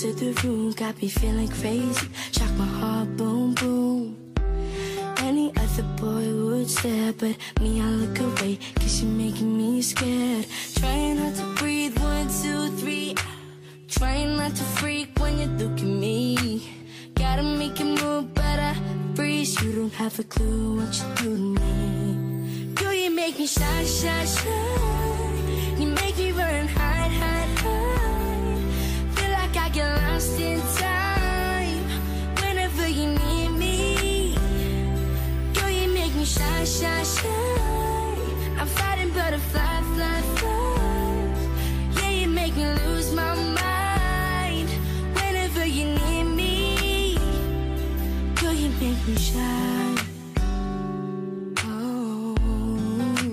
dancing through the room, got me feeling crazy. Shock my heart, boom, boom. Any other boy would stare, but me, I look away, cause you're making me scared. Trying not to breathe, 1, 2, 3. Trying not to freak when you look at me. Gotta make it move, but I freeze. You don't have a clue what you do to me. Girl, you make me shy, shy, shy. You make me run, hide, hide, hide. Feel like I get lost in time whenever you need me. Girl, you make me shy, shy, shy. I'm fighting butterfly, fly, fly. Yeah, you make me lose my mind whenever you need me. You make me shy. Oh.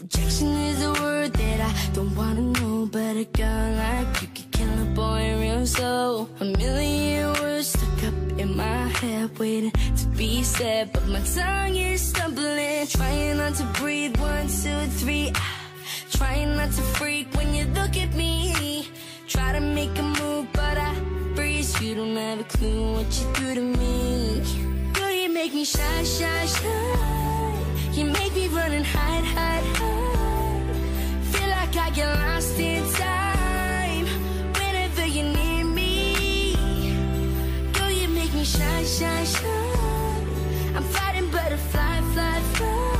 Rejection is a word that I don't wanna know, but a girl like you could kill a boy real slow. A million words stuck up in my head, waiting to be said, but my tongue is stumbling. Trying not to breathe, 1, 2, 3. Trying not to freak when you look at me. Try to make a move, but I freeze, you don't have a clue what you do to me. Girl, you make me shy, shy, shy. You make me run and hide, hide, hide. Feel like I get lost in time whenever you need me. Girl, you make me shy, shy, shy. I'm fighting butterfly, fly, fly.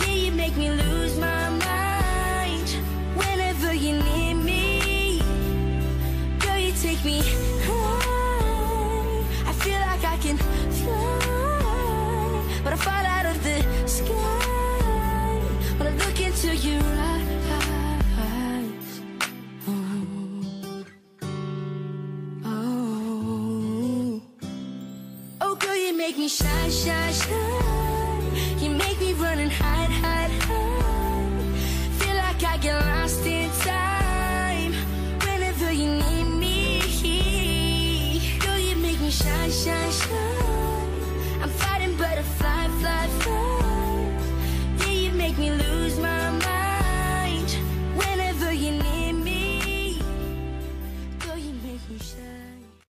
Yeah, you make me lose my mind whenever you need me. Take me high, I feel like I can fly, but I fall out of the sky when I look into your eyes. Oh, oh, oh, girl, you make me shy, shy, shy.